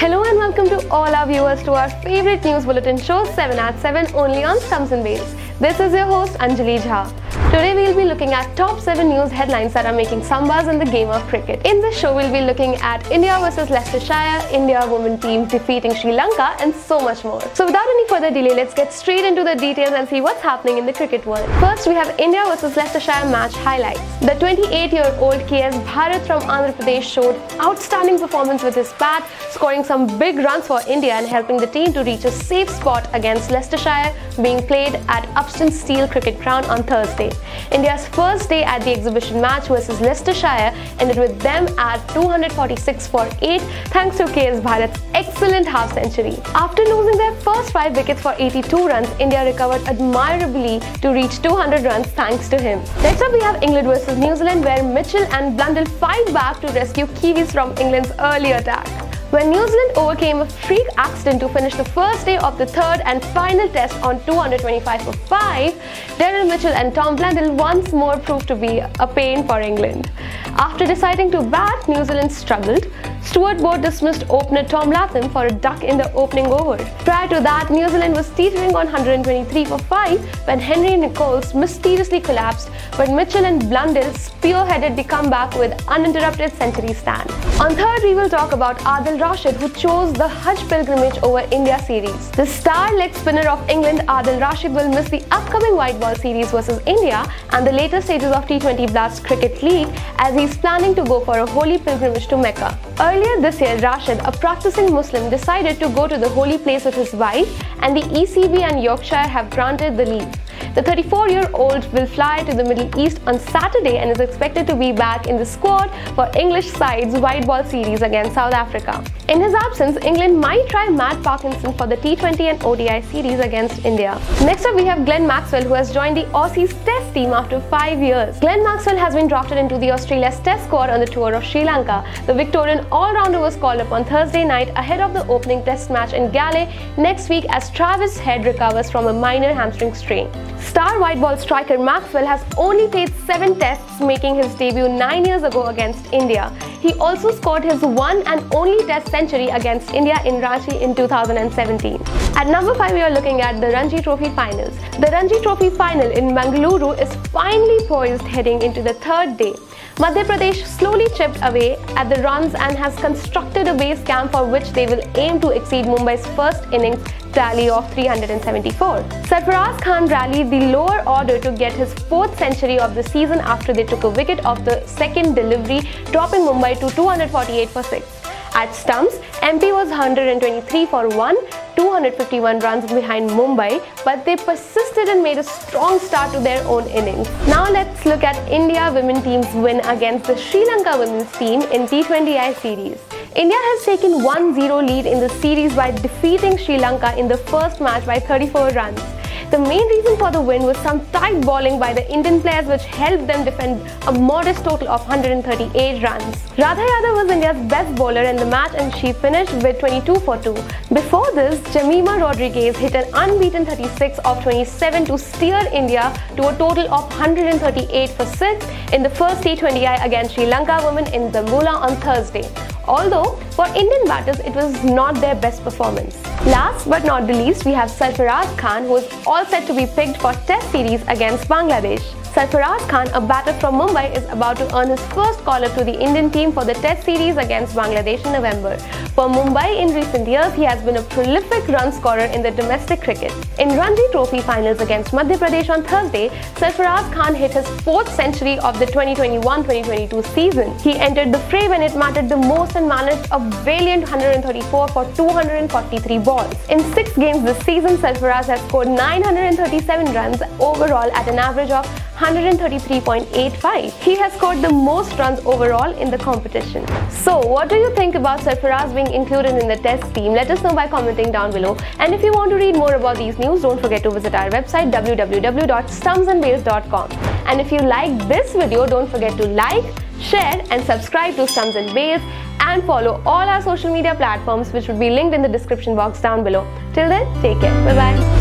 Hello and welcome to all our viewers to our favorite news bulletin show 7 at 7 only on Stumps and Bails. This is your host Anjali Jha. Today we'll be looking at top 7 news headlines that are making sambas in the game of cricket. In this show we'll be looking at India vs Leicestershire, India women team defeating Sri Lanka and so much more. So without any further delay, let's get straight into the details and see what's happening in the cricket world. First we have India vs Leicestershire match highlights. The 28-year-old KS Bharat from Andhra Pradesh showed outstanding performance with his bat, scoring some big runs for India and helping the team to reach a safe spot against Leicestershire, being played at Uptonsteel Cricket Ground on Thursday. India's first day at the exhibition match versus Leicestershire ended with them at 246 for 8 thanks to KS Bharat's excellent half century. After losing their first 5 wickets for 82 runs, India recovered admirably to reach 200 runs thanks to him. Next up we have England versus New Zealand, where Mitchell and Blundell fight back to rescue Kiwis from England's early attack. When New Zealand overcame a freak accident to finish the first day of the third and final test on 225 for 5, Daryl Mitchell and Tom Blundell once more proved to be a pain for England. After deciding to bat, New Zealand struggled. Stuart Broad dismissed opener Tom Latham for a duck in the opening over. Prior to that, New Zealand was teetering on 123 for 5 when Henry Nicholls mysteriously collapsed, but Mitchell and Blundell spearheaded the comeback with uninterrupted century stand. On third, we will talk about Adil Rashid, who chose the Hajj pilgrimage over India series. The star leg spinner of England, Adil Rashid, will miss the upcoming white ball series versus India and the later stages of T20 Blast Cricket League, as he is planning to go for a holy pilgrimage to Mecca. Earlier this year, Rashid, a practicing Muslim, decided to go to the holy place with his wife, and the ECB and Yorkshire have granted the leave. The 34-year-old will fly to the Middle East on Saturday and is expected to be back in the squad for English side's white ball series against South Africa. In his absence, England might try Matt Parkinson for the T20 and ODI series against India. Next up, we have Glenn Maxwell, who has joined the Aussies Test team after 5 years. Glenn Maxwell has been drafted into the Australia's Test squad on the tour of Sri Lanka. The Victorian all-rounder was called up on Thursday night ahead of the opening Test match in Gale next week, as Travis Head recovers from a minor hamstring strain. Star white ball striker Maxwell has only played 7 tests, making his debut 9 years ago against India. He also scored his one and only Test century against India in Ranchi in 2017. At number 5, we are looking at the Ranji Trophy finals. The Ranji Trophy final in Mangaluru is finally poised heading into the third day. Madhya Pradesh slowly chipped away at the runs and has constructed a base camp for which they will aim to exceed Mumbai's first innings tally of 374. Sarfaraz Khan rallied the lower order to get his 4th century of the season after they took a wicket off the second delivery, dropping Mumbai to 248 for 6. At stumps, MP was 123 for 1, 251 runs behind Mumbai, but they persisted and made a strong start to their own innings. Now let's look at India women team's win against the Sri Lanka women's team in T20I series. India has taken 1-0 lead in the series by defeating Sri Lanka in the first match by 34 runs. The main reason for the win was some tight bowling by the Indian players, which helped them defend a modest total of 138 runs. Radha Yadav was India's best bowler in the match and she finished with 22 for 2. Before this, Jemima Rodrigues hit an unbeaten 36 of 27 to steer India to a total of 138 for 6 in the first T20I against Sri Lanka women in Dambulla on Thursday. Although, for Indian batters, it was not their best performance. Last but not the least, we have Sarfaraz Khan, who is all set to be picked for Test series against Bangladesh. Sarfaraz Khan, a batter from Mumbai, is about to earn his first call-up to the Indian team for the Test series against Bangladesh in November. For Mumbai in recent years, he has been a prolific run scorer in the domestic cricket. In Ranji Trophy finals against Madhya Pradesh on Thursday, Sarfaraz Khan hit his 4th century of the 2021-2022 season. He entered the fray when it mattered the most and managed a valiant 134 for 243 balls. In 6 games this season, Sarfaraz has scored 937 runs overall at an average of 133.85. He has scored the most runs overall in the competition. So, what do you think about Sarfaraz being included in the Test team? Let us know by commenting down below. And if you want to read more about these news, don't forget to visit our website www.stumpsandbails.com. And if you like this video, don't forget to like, share and subscribe to Stumps and Bails, and follow all our social media platforms, which would be linked in the description box down below. Till then, take care. Bye-bye.